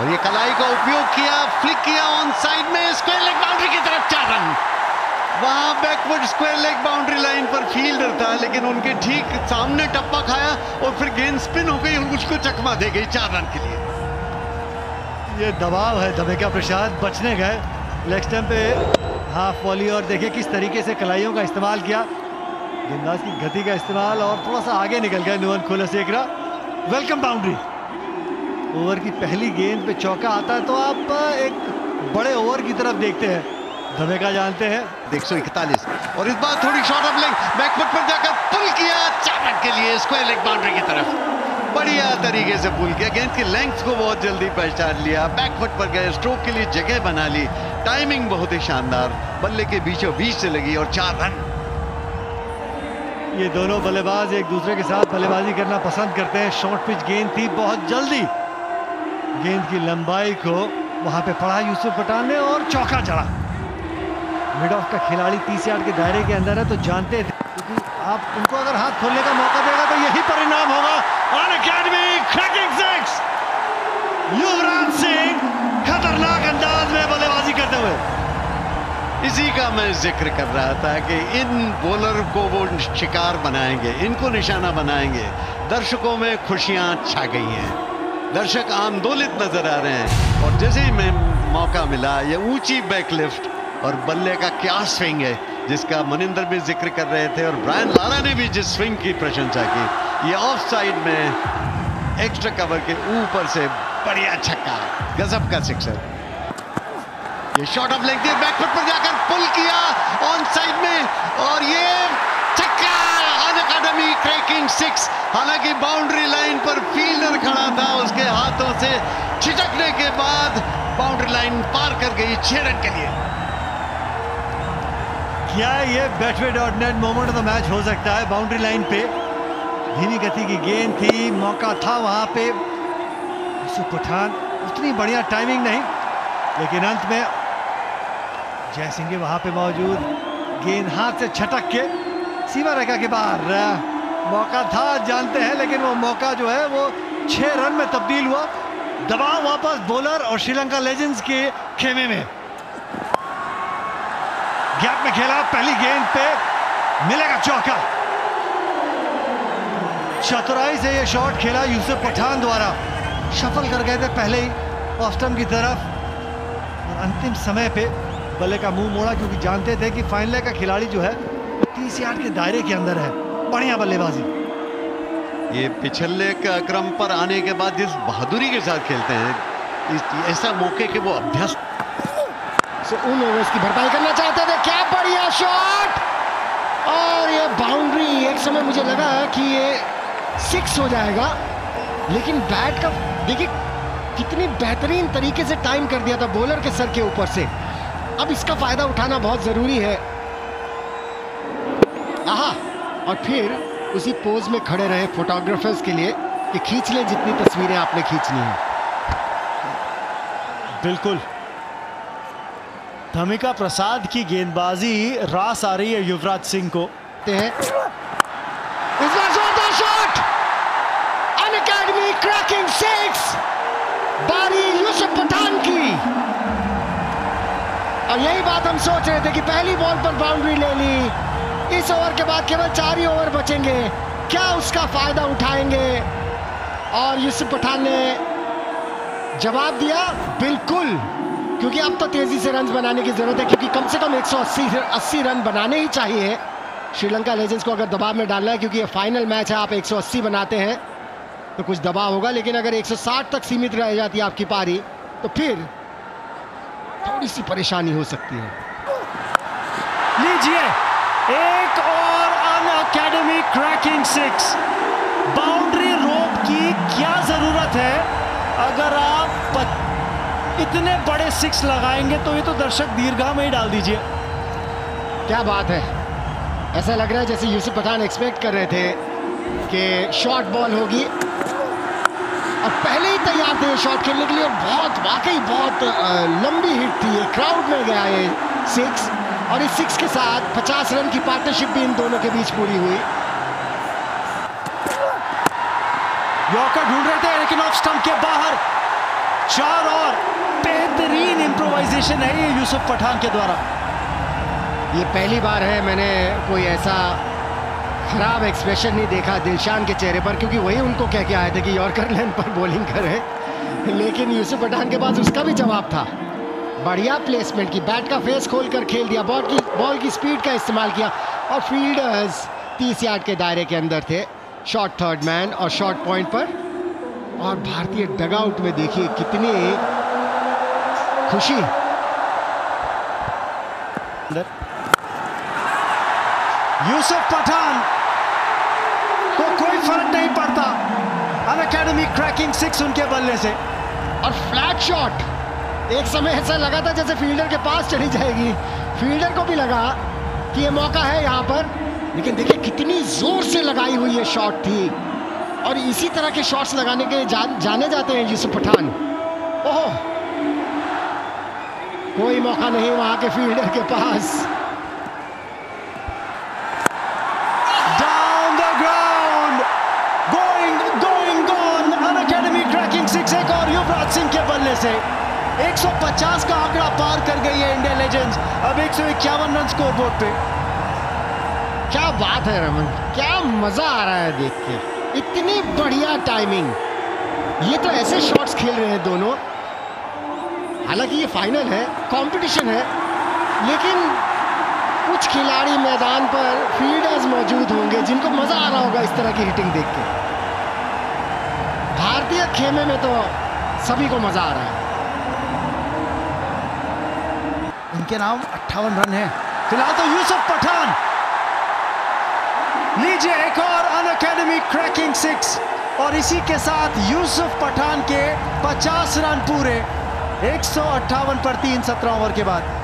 और ये कलाई का उपयोग किया, फ्लिक किया ऑन साइड में, स्क्वायर लेग बाउंड्री की तरफ 4 रन। वहां backward square leg boundary line पर फील्डर था, लेकिन उनके ठीक सामने टप्पा खाया और फिर गेंद स्पिन हो गई और उसको चकमा दे गई 4 रन के लिए। ये दबाव है धमेका प्रसाद, बचने गए लेग स्टंप पे हाफ वॉली, और देखिए किस तरीके से कलाइयों का इस्तेमाल किया, गेंदबाज की गति का इस्तेमाल, और थोड़ा सा आगे निकल गया Nuwan Kulasekara. Welcome boundary. Over की पहली गेंद पे चौका आता है तो आप एक बड़े ओवर की तरफ देखते हैं, धमेका जानते हैं। 141 और इस बार थोड़ी शॉर्ट ऑफ लेग, बैकफुट पर जाकर पुल किया 4 रन के लिए, स्क्वायर लेग बाउंड्री की तरफ। बढ़िया तरीके से पुल किया, गेंद की लेंथ को बहुत जल्दी पहचान लिया, बैकफुट पर गए, स्ट्रोक के लिए जगह बना ली, टाइमिंग बहुत ही शानदार, बल्ले के बीचों बीच से लगी और 4 रन। ये दोनों बल्लेबाज एक दूसरे के साथ बल्लेबाजी करना पसंद करते हैं। शॉर्ट पिच गेंद थी, बहुत जल्दी गेंद की लंबाई को वहां पे पड़ा यूसुफ पठान ने और चौका चढ़ा। मिड ऑफ का खिलाड़ी 30 यार्ड के दायरे के अंदर है तो जानते थे, क्योंकि आप उनको अगर हाथ खोलने का मौका देगा तो यही परिणाम होगा। युवराज सिंह खतरनाक अंदाज में बल्लेबाजी करते हुए, इसी का मैं जिक्र कर रहा था कि इन बॉलर को वो शिकार बनाएंगे, इनको निशाना बनाएंगे। दर्शकों में खुशियां छा गई हैं, दर्शक आंदोलित नजर आ रहे हैं, और जैसे ही मैं मौका मिला ये ऊंची बैकलिफ्ट और बल्ले का क्या स्विंग है, जिसका मनिंदर भी जिक्र कर रहे थे और ब्रायन लारा ने भी जिस स्विंग की प्रशंसा की, ये ऑफ साइड में एक्स्ट्रा कवर के ऊपर से बढ़िया छक्का, गजब का सिक्सर। ये शॉट ऑफ लेग दिया, बैकफुट पर जाकर पुल किया ऑन साइड में और ये छक्का, अनअकैडमी क्रैकिंग 6। हालांकि बाउंड्री लाइन पर फील्डर खड़ा था, उसके हाथों से छिटकने के बाद बाउंड्री लाइन पार कर गई 6 रन के लिए। क्या ये Betway.net moment of the match हो सकता है? बाउंड्री लाइन पे धीमी गति की गेंद थी, मौका था वहां पे, पठान उतनी बढ़िया टाइमिंग नहीं, लेकिन अंत में जयसिंह वहां पे मौजूद, गेंद हाथ से छटक के सीमा रेखा के बाहर, मौका था जानते हैं, लेकिन वो मौका जो है वो 6 रन में तब्दील हुआ। दबाव वापस बॉलर और श्रीलंका लेजेंड्स के खेमे में, गैप में खेला, पहली गेंद पे मिलेगा चौका। चतुराई से ये शॉट खेला यूसुफ पठान द्वारा, शफल कर गए थे पहले ही ऑफ स्टंप की तरफ और अंतिम समय पे बल्ले का मुंह मोड़ा, क्योंकि जानते थे कि फाइनल का खिलाड़ी जो है वो 30 यार्ड के दायरे के अंदर है। बढ़िया बल्लेबाजी। ये पिछले क्रम पर आने के बाद जिस बहादुरी के साथ खेलते हैं, ऐसा मौके के वो अभ्यस्त उन ओवर्स की भरपाई करना चाहते थे। क्या बढ़िया शॉट और ये बाउंड्री। एक समय मुझे लगा कि ये 6 हो जाएगा, लेकिन बैट का देखिए कितनी बेहतरीन तरीके से टाइम कर दिया था बॉलर के सर के ऊपर से। अब इसका फायदा उठाना बहुत जरूरी है। आहा, और फिर उसी पोज में खड़े रहे फोटोग्राफर्स के लिए कि खींच ले जितनी तस्वीरें आपने खींचनी है। बिल्कुल धमिका प्रसाद की गेंदबाजी रास आ रही है युवराज सिंह को। क्रैकिंग 6 बारी यूसुफ पठान की, और यही बात हम सोच रहे थे कि पहली बॉल पर बाउंड्री ले ली, इस ओवर के बाद केवल 4 ही ओवर बचेंगे, क्या उसका फायदा उठाएंगे? और यूसुफ पठान ने जवाब दिया बिल्कुल, क्योंकि अब तो तेजी से रन बनाने की जरूरत है, क्योंकि कम से कम 180 रन बनाने ही चाहिए श्रीलंका लेजेंड्स को अगर दबाव में डालना है, क्योंकि ये फाइनल मैच है। आप 180 बनाते हैं तो कुछ दबाव होगा, लेकिन अगर 160 तक सीमित रह जाती है आपकी पारी तो फिर थोड़ी सी परेशानी हो सकती है। लीजिए एक और अनअकैडमी क्रैकिंग 6। बाउंड्री रोप की क्या जरूरत है? अगर आप इतने बड़े 6 लगाएंगे तो ये तो दर्शक दीर्घा में ही डाल दीजिए। क्या बात है, ऐसा लग रहा है जैसे यूसुफ पठान एक्सपेक्ट कर रहे थे कि शॉर्ट बॉल होगी और पहले ही तैयार थे शॉट खेलने के लिए, और बहुत वाकई बहुत लंबी हिट थी, क्राउड में गया ये 6, और इस 6 के साथ 50 रन की पार्टनरशिप भी इन दोनों के बीच पूरी हुई। यॉर्कर ढूंढ रहे थे लेकिन ऑफ स्टंप के बाहर, चार और बेहतरीन इम्प्रोवाइजेशन है ये यूसुफ पठान के द्वारा। ये पहली बार है मैंने कोई ऐसा खराब एक्सप्रेशन नहीं देखा दिलशान के चेहरे पर, क्योंकि वही उनको कह के आए थे कि यॉर्कर लेन पर बॉलिंग करें, लेकिन यूसुफ पठान के पास उसका भी जवाब था। बढ़िया प्लेसमेंट की, बैट का फेस खोलकर खेल दिया, बॉल की स्पीड का इस्तेमाल किया और फील्डर्स 30 यार्ड के दायरे के अंदर थे। शॉर्ट थर्ड मैन और शॉर्ट पॉइंट पर, और भारतीय डगआउट में देखिए कितनी खुशी। यूसुफ पठान को कोई फर्क नहीं पड़ता, अनअकैडमी क्रैकिंग 6 उनके बल्ले से और फ्लैट शॉट। एक समय ऐसा लगा था जैसे फील्डर के पास चली जाएगी, फील्डर को भी लगा कि ये मौका है यहाँ पर, लेकिन देखिए कितनी जोर से लगाई हुई ये शॉट थी। और इसी तरह के शॉट्स लगाने के जाने जाते हैं यूसुफ पठान। ओहो, कोई मौका नहीं वहां के फील्डर के पास। Down the ground, going gone, Unacademy cracking 6 एक और युवराज सिंह के बल्ले से। 150 का आंकड़ा पार कर गई है इंडिया लेजेंड्स, अब 151 रन स्कोर बोर्ड पे। क्या बात है रमन, क्या मजा आ रहा है देख के, इतनी बढ़िया टाइमिंग। ये तो ऐसे शॉट्स खेल रहे हैं दोनों, हालांकि ये फाइनल है, कंपटीशन है, लेकिन कुछ खिलाड़ी मैदान पर, फील्डर्स मौजूद होंगे जिनको मजा आ रहा होगा इस तरह की हिटिंग देख के। भारतीय खेमे में तो सभी को मजा आ रहा है। इनके नाम 58 रन है फिलहाल तो। यूसुफ पठान लीजिए एक और अनअकैडमी क्रैकिंग 6 और इसी के साथ यूसुफ पठान के 50 रन पूरे, 158 पर 3 17 ओवर के बाद।